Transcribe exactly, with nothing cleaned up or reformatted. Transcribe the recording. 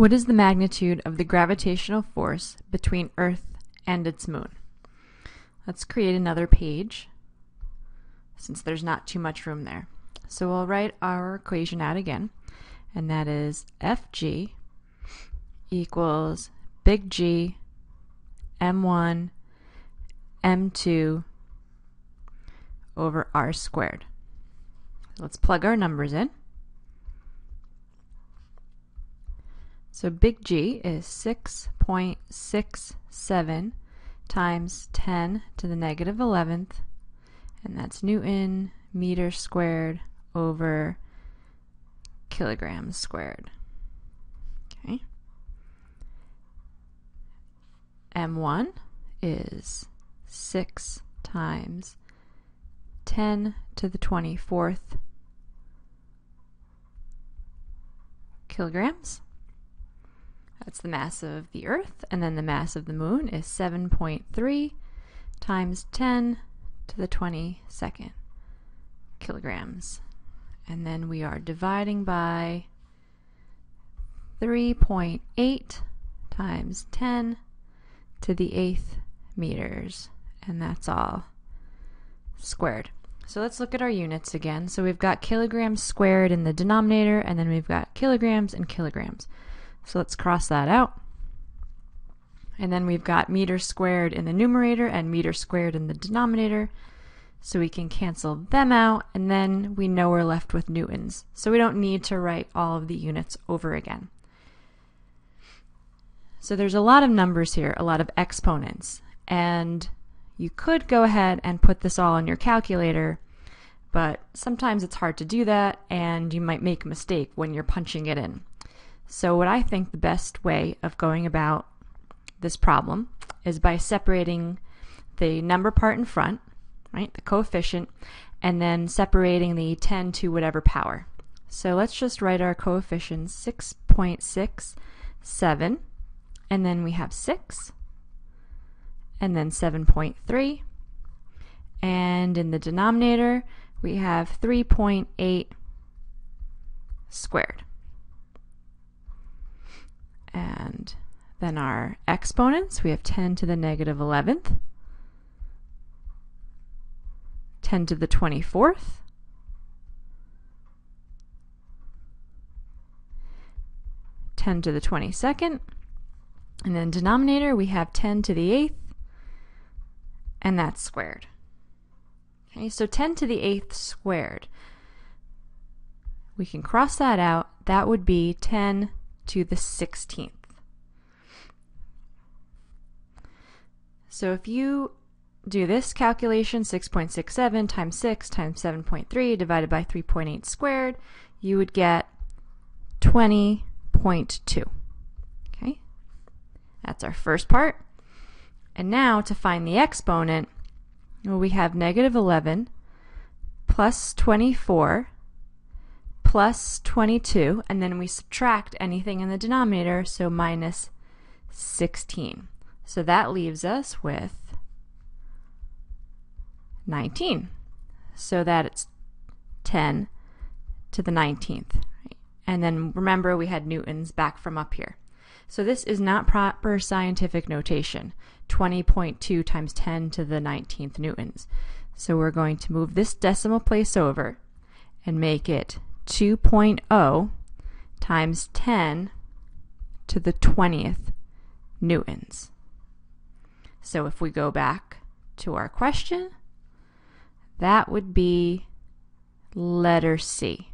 What is the magnitude of the gravitational force between Earth and its moon? Let's create another page since there's not too much room there. So we'll write our equation out again, and that is F G equals big G M one M two over R squared. Let's plug our numbers in. So big G is six point six seven times ten to the negative eleventh, and that's Newton meters squared over kilograms squared. Okay. M one is six times ten to the twenty-fourth kilograms. That's the mass of the Earth, and then the mass of the Moon is seven point three times ten to the twenty-second kilograms. And then we are dividing by three point eight times ten to the eighth meters, and that's all squared. So let's look at our units again. So we've got kilograms squared in the denominator, and then we've got kilograms and kilograms. So let's cross that out. And then we've got meters squared in the numerator and meters squared in the denominator. So we can cancel them out, and then we know we're left with newtons. So we don't need to write all of the units over again. So there's a lot of numbers here, a lot of exponents. And you could go ahead and put this all on your calculator, but sometimes it's hard to do that, and you might make a mistake when you're punching it in. So what I think the best way of going about this problem is by separating the number part in front, right, the coefficient, and then separating the ten to whatever power. So let's just write our coefficients, six point six seven, and then we have six, and then seven point three, and in the denominator we have three point eight squared. And then our exponents, we have ten to the negative eleventh, ten to the twenty-fourth, ten to the twenty-second, and then denominator we have ten to the eighth, and that's squared. Okay, so ten to the eighth squared. We can cross that out. That would be ten to the sixteenth. So if you do this calculation, six point six seven times six times seven point three divided by three point eight squared, you would get twenty point two. Okay, that's our first part. And now to find the exponent, well, we have negative eleven plus twenty-four plus twenty-two, and then we subtract anything in the denominator, so minus sixteen. So that leaves us with nineteen. So that it's ten to the nineteenth. And then remember, we had newtons back from up here. So this is not proper scientific notation, twenty point two times ten to the nineteenth newtons. So we're going to move this decimal place over and make it two point zero times ten to the twentieth newtons. So if we go back to our question, that would be letter C.